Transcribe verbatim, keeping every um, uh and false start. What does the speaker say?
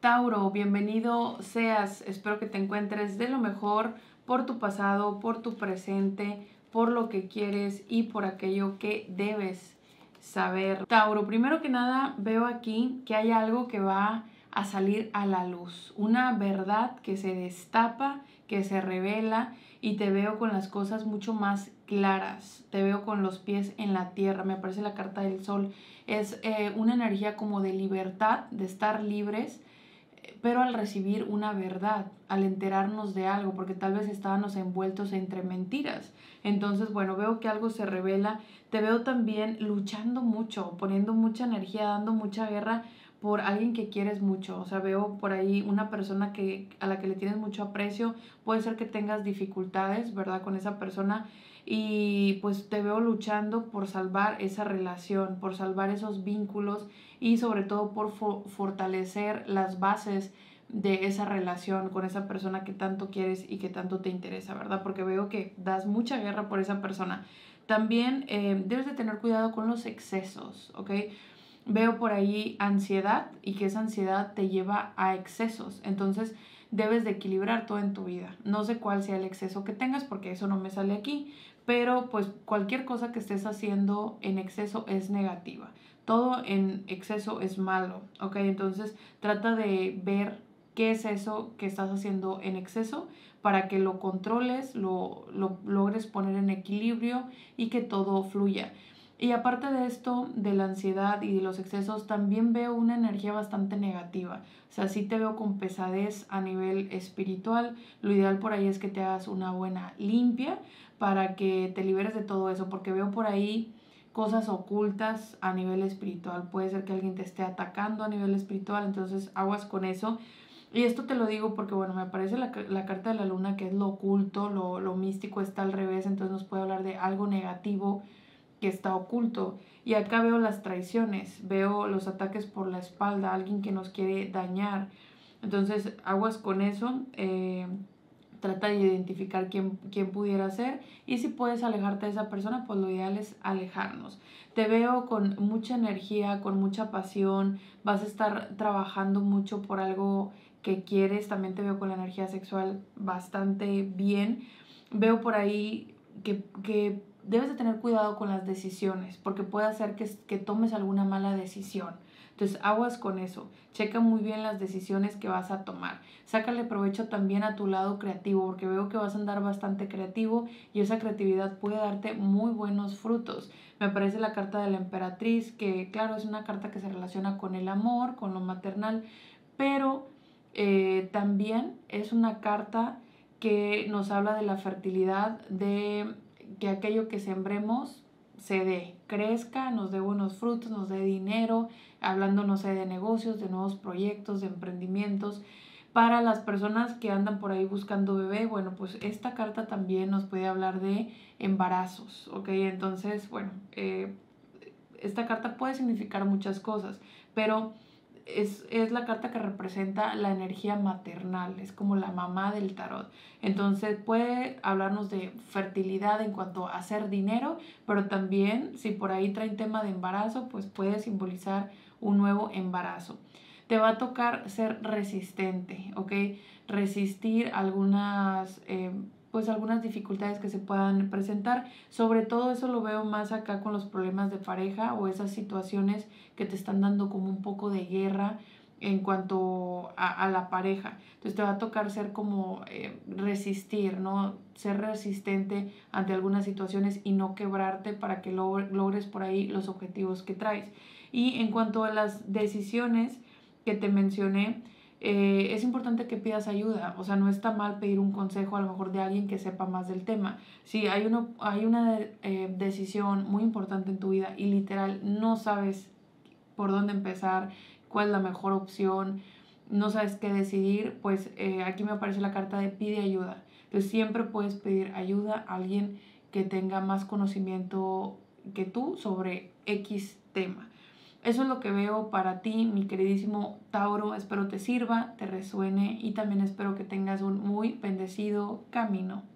Tauro, bienvenido seas, espero que te encuentres de lo mejor por tu pasado, por tu presente, por lo que quieres y por aquello que debes saber. Tauro, primero que nada veo aquí que hay algo que va a salir a la luz, una verdad que se destapa, que se revela, y te veo con las cosas mucho más claras, te veo con los pies en la tierra. Me aparece la carta del sol, es eh, una energía como de libertad, de estar libres, pero al recibir una verdad, al enterarnos de algo, porque tal vez estábamos envueltos entre mentiras. Entonces, bueno, veo que algo se revela. Te veo también luchando mucho, poniendo mucha energía, dando mucha guerra por alguien que quieres mucho. O sea, veo por ahí una persona que, a la que le tienes mucho aprecio. Puede ser que tengas dificultades, ¿verdad?, con esa persona, y pues te veo luchando por salvar esa relación, por salvar esos vínculos y sobre todo por for- fortalecer las bases de esa relación con esa persona que tanto quieres y que tanto te interesa, ¿verdad? Porque veo que das mucha guerra por esa persona. También eh, debes de tener cuidado con los excesos, ¿ok? Veo por ahí ansiedad, y que esa ansiedad te lleva a excesos. Entonces debes de equilibrar todo en tu vida. No sé cuál sea el exceso que tengas porque eso no me sale aquí, pero pues cualquier cosa que estés haciendo en exceso es negativa. Todo en exceso es malo, ¿ok? Entonces trata de ver qué es eso que estás haciendo en exceso para que lo controles, lo, lo logres poner en equilibrio y que todo fluya. Y aparte de esto, de la ansiedad y de los excesos, también veo una energía bastante negativa. O sea, sí te veo con pesadez a nivel espiritual. Lo ideal por ahí es que te hagas una buena limpia para que te liberes de todo eso, porque veo por ahí cosas ocultas a nivel espiritual. Puede ser que alguien te esté atacando a nivel espiritual, entonces aguas con eso. Y esto te lo digo porque, bueno, me aparece la, la carta de la luna, que es lo oculto, lo, lo místico está al revés, entonces nos puede hablar de algo negativo que está oculto. Y acá veo las traiciones, veo los ataques por la espalda, alguien que nos quiere dañar. Entonces aguas con eso, eh, trata de identificar quién, quién pudiera ser, y si puedes alejarte de esa persona, pues lo ideal es alejarnos. Te veo con mucha energía, con mucha pasión, vas a estar trabajando mucho por algo que quieres. También te veo con la energía sexual bastante bien. Veo por ahí que, que debes de tener cuidado con las decisiones, porque puede hacer que, que tomes alguna mala decisión. Entonces aguas con eso, checa muy bien las decisiones que vas a tomar. Sácale provecho también a tu lado creativo, porque veo que vas a andar bastante creativo y esa creatividad puede darte muy buenos frutos. Me aparece la carta de la emperatriz, que claro, es una carta que se relaciona con el amor, con lo maternal, pero eh, también es una carta que nos habla de la fertilidad, de que aquello que sembremos se dé, crezca, nos dé buenos frutos, nos dé dinero, hablando, no sé, de negocios, de nuevos proyectos, de emprendimientos. Para las personas que andan por ahí buscando bebé, bueno, pues esta carta también nos puede hablar de embarazos, ¿ok? Entonces, bueno, eh, esta carta puede significar muchas cosas, pero es, es la carta que representa la energía maternal, es como la mamá del tarot. Entonces puede hablarnos de fertilidad en cuanto a hacer dinero, pero también si por ahí trae tema de embarazo, pues puede simbolizar un nuevo embarazo. Te va a tocar ser resistente, ¿ok? Resistir algunas, eh, pues algunas dificultades que se puedan presentar. Sobre todo eso lo veo más acá con los problemas de pareja o esas situaciones que te están dando como un poco de guerra en cuanto a, a la pareja. Entonces te va a tocar ser como eh, resistir, ¿no? Ser resistente ante algunas situaciones y no quebrarte para que log- logres por ahí los objetivos que traes. Y en cuanto a las decisiones que te mencioné, eh, es importante que pidas ayuda. O sea, no está mal pedir un consejo a lo mejor de alguien que sepa más del tema. Si hay, uno, hay una eh, decisión muy importante en tu vida y literal no sabes por dónde empezar, cuál es la mejor opción, no sabes qué decidir, pues eh, aquí me aparece la carta de pide ayuda. Entonces siempre puedes pedir ayuda a alguien que tenga más conocimiento que tú sobre X tema. Eso es lo que veo para ti, mi queridísimo Tauro. Espero te sirva, te resuene, y también espero que tengas un muy bendecido camino.